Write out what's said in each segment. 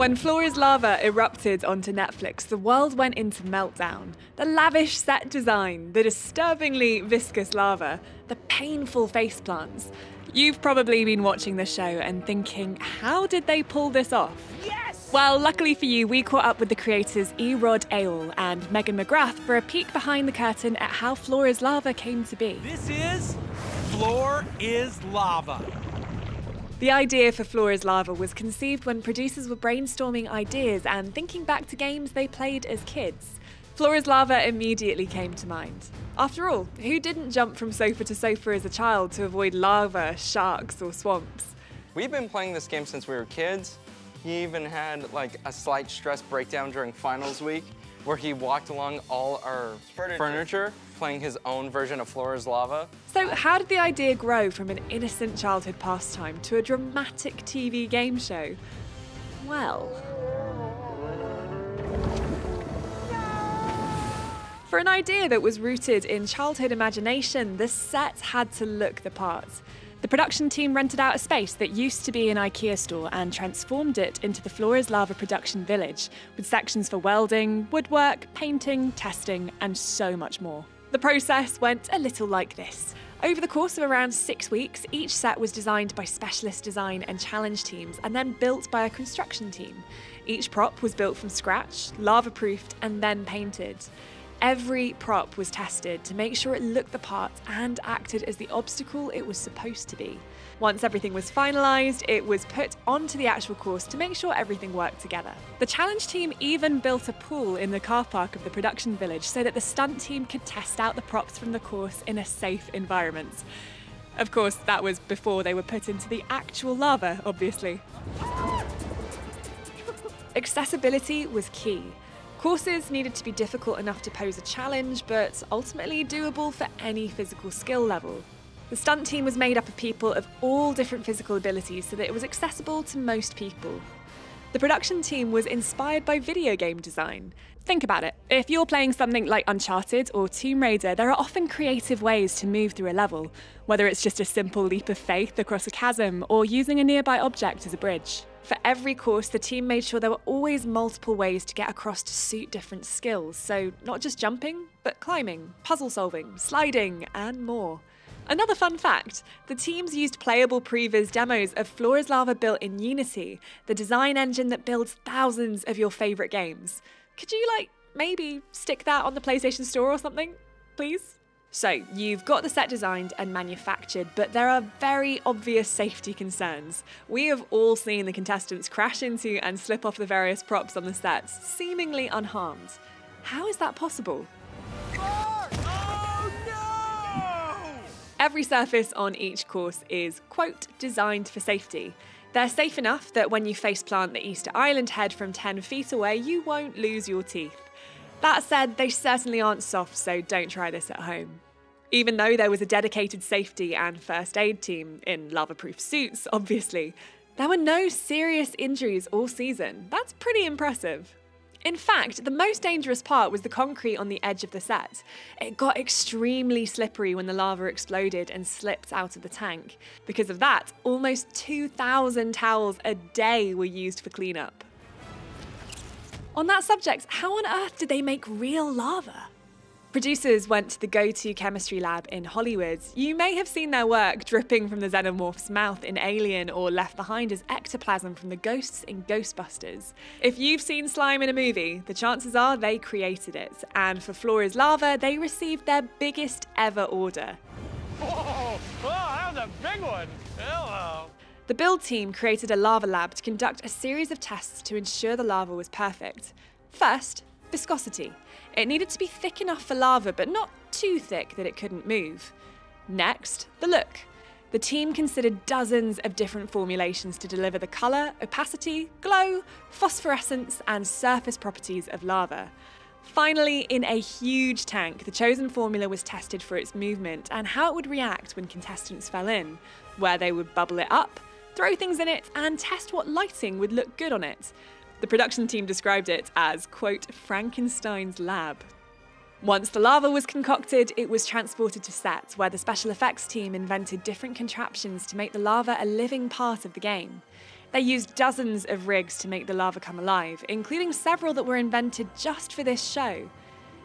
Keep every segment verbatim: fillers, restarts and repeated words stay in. When Floor is Lava erupted onto Netflix, the world went into meltdown. The lavish set design, the disturbingly viscous lava, the painful faceplants. You've probably been watching the show and thinking, how did they pull this off? Yes! Well, luckily for you, we caught up with the creators E. Rod Ayle and Megan McGrath for a peek behind the curtain at how Floor is Lava came to be. This is Floor is Lava. The idea for Floor is Lava was conceived when producers were brainstorming ideas and thinking back to games they played as kids. Floor is Lava immediately came to mind. After all, who didn't jump from sofa to sofa as a child to avoid lava, sharks, or swamps? We've been playing this game since we were kids. He even had like a slight stress breakdown during finals week where he walked along all our furniture. furniture, playing his own version of Floor is Lava. So how did the idea grow from an innocent childhood pastime to a dramatic T V game show? Well... for an idea that was rooted in childhood imagination, the set had to look the part. The production team rented out a space that used to be an IKEA store and transformed it into the Floor is Lava production village, with sections for welding, woodwork, painting, testing, and so much more. The process went a little like this. Over the course of around six weeks, each set was designed by specialist design and challenge teams and then built by a construction team. Each prop was built from scratch, lava-proofed, and then painted. Every prop was tested to make sure it looked the part and acted as the obstacle it was supposed to be. Once everything was finalised, it was put onto the actual course to make sure everything worked together. The challenge team even built a pool in the car park of the production village so that the stunt team could test out the props from the course in a safe environment. Of course, that was before they were put into the actual lava, obviously. Accessibility was key. Courses needed to be difficult enough to pose a challenge, but ultimately doable for any physical skill level. The stunt team was made up of people of all different physical abilities so that it was accessible to most people. The production team was inspired by video game design. Think about it. If you're playing something like Uncharted or Tomb Raider, there are often creative ways to move through a level, whether it's just a simple leap of faith across a chasm or using a nearby object as a bridge. For every course, the team made sure there were always multiple ways to get across to suit different skills, so not just jumping, but climbing, puzzle solving, sliding, and more. Another fun fact, the teams used playable previz demos of Floor is Lava built in Unity, the design engine that builds thousands of your favourite games. Could you, like, maybe stick that on the PlayStation Store or something, please? So, you've got the set designed and manufactured, but there are very obvious safety concerns. We have all seen the contestants crash into and slip off the various props on the sets, seemingly unharmed. How is that possible? Oh, no! Every surface on each course is, quote, designed for safety. They're safe enough that when you faceplant the Easter Island head from ten feet away, you won't lose your teeth. That said, they certainly aren't soft, so don't try this at home. Even though there was a dedicated safety and first aid team, in lava-proof suits, obviously, there were no serious injuries all season. That's pretty impressive. In fact, the most dangerous part was the concrete on the edge of the set. It got extremely slippery when the lava exploded and slipped out of the tank. Because of that, almost two thousand towels a day were used for cleanup. On that subject, how on earth did they make real lava? Producers went to the go-to chemistry lab in Hollywood. You may have seen their work dripping from the xenomorph's mouth in Alien or left behind as ectoplasm from the ghosts in Ghostbusters. If you've seen slime in a movie, the chances are they created it. And for Floor is Lava, they received their biggest ever order. Whoa, whoa, that was a big one. Hello. The build team created a lava lab to conduct a series of tests to ensure the lava was perfect. First, viscosity. It needed to be thick enough for lava, but not too thick that it couldn't move. Next, the look. The team considered dozens of different formulations to deliver the colour, opacity, glow, phosphorescence, and surface properties of lava. Finally, in a huge tank, the chosen formula was tested for its movement and how it would react when contestants fell in, where they would bubble it up, throw things in it, and test what lighting would look good on it. The production team described it as, quote, Frankenstein's lab. Once the lava was concocted, it was transported to set, where the special effects team invented different contraptions to make the lava a living part of the game. They used dozens of rigs to make the lava come alive, including several that were invented just for this show.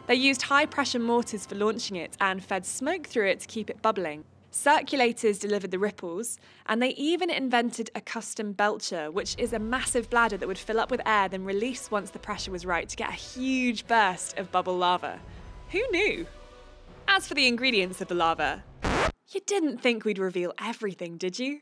They used high-pressure mortars for launching it and fed smoke through it to keep it bubbling. Circulators delivered the ripples, and they even invented a custom belcher, which is a massive bladder that would fill up with air then release once the pressure was right to get a huge burst of bubble lava. Who knew? As for the ingredients of the lava, you didn't think we'd reveal everything, did you?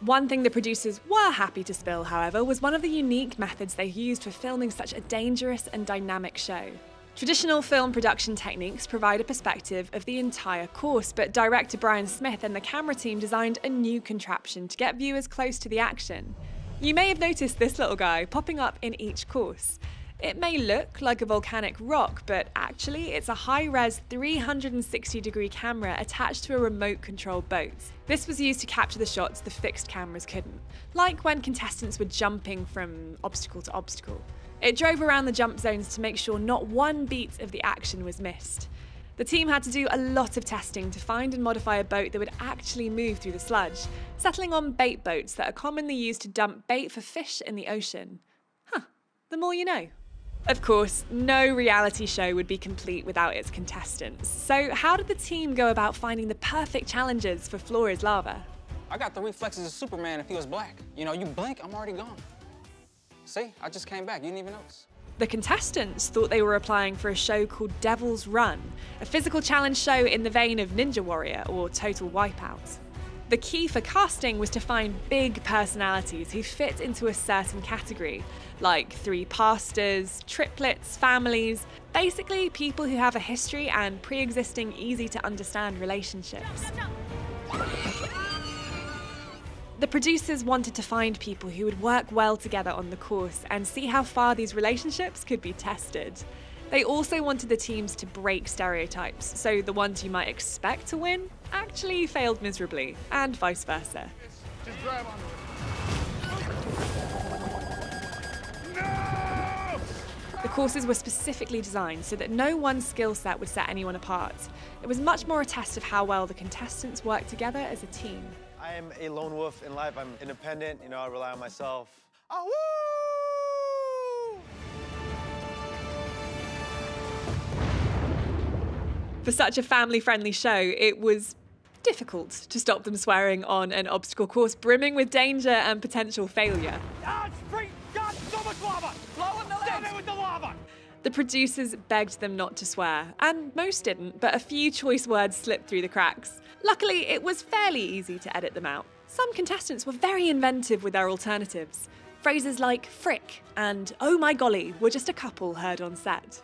One thing the producers were happy to spill, however, was one of the unique methods they used for filming such a dangerous and dynamic show. Traditional film production techniques provide a perspective of the entire course, but director Brian Smith and the camera team designed a new contraption to get viewers close to the action. You may have noticed this little guy popping up in each course. It may look like a volcanic rock, but actually it's a high-res three hundred sixty degree camera attached to a remote-controlled boat. This was used to capture the shots the fixed cameras couldn't, like when contestants were jumping from obstacle to obstacle. It drove around the jump zones to make sure not one beat of the action was missed. The team had to do a lot of testing to find and modify a boat that would actually move through the sludge, settling on bait boats that are commonly used to dump bait for fish in the ocean. Huh, the more you know. Of course, no reality show would be complete without its contestants. So how did the team go about finding the perfect challenges for Floor is Lava? I got the reflexes of Superman if he was black. You know, you blink, I'm already gone. See, I just came back, you didn't even notice. The contestants thought they were applying for a show called Devil's Run, a physical challenge show in the vein of Ninja Warrior or Total Wipeout. The key for casting was to find big personalities who fit into a certain category, like three pastors, triplets, families, basically people who have a history and pre-existing easy-to-understand relationships. Jump, jump, jump. The producers wanted to find people who would work well together on the course and see how far these relationships could be tested. They also wanted the teams to break stereotypes, so the ones you might expect to win actually failed miserably, and vice versa. Just drive on. No! The courses were specifically designed so that no one skill set would set anyone apart. It was much more a test of how well the contestants worked together as a team. I am a lone wolf in life. I'm independent, you know, I rely on myself. Oh, woo! For such a family-friendly show, it was difficult to stop them swearing on an obstacle course brimming with danger and potential failure. Ah, it's free. God, so much lava. Blow in the lava. Stand in with the lava. The producers begged them not to swear, and most didn't, but a few choice words slipped through the cracks. Luckily, it was fairly easy to edit them out. Some contestants were very inventive with their alternatives. Phrases like frick and oh my golly were just a couple heard on set.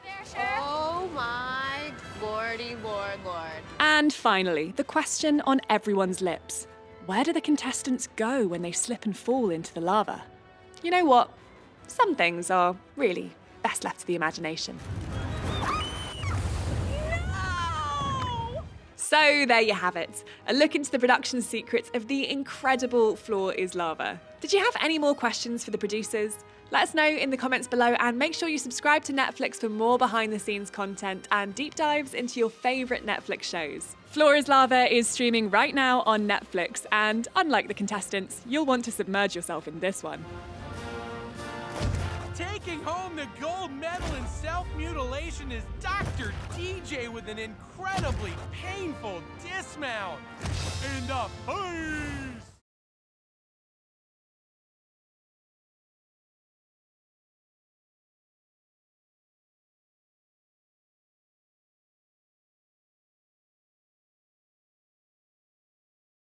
Oh my lordy lord lord. And finally, the question on everyone's lips. Where do the contestants go when they slip and fall into the lava? You know what? Some things are really best left to the imagination. So there you have it, a look into the production secrets of the incredible Floor is Lava. Did you have any more questions for the producers? Let us know in the comments below and make sure you subscribe to Netflix for more behind the scenes content and deep dives into your favourite Netflix shows. Floor is Lava is streaming right now on Netflix, and unlike the contestants, you'll want to submerge yourself in this one. Taking home the gold medal in self-mutilation is Doctor D J with an incredibly painful dismount. In the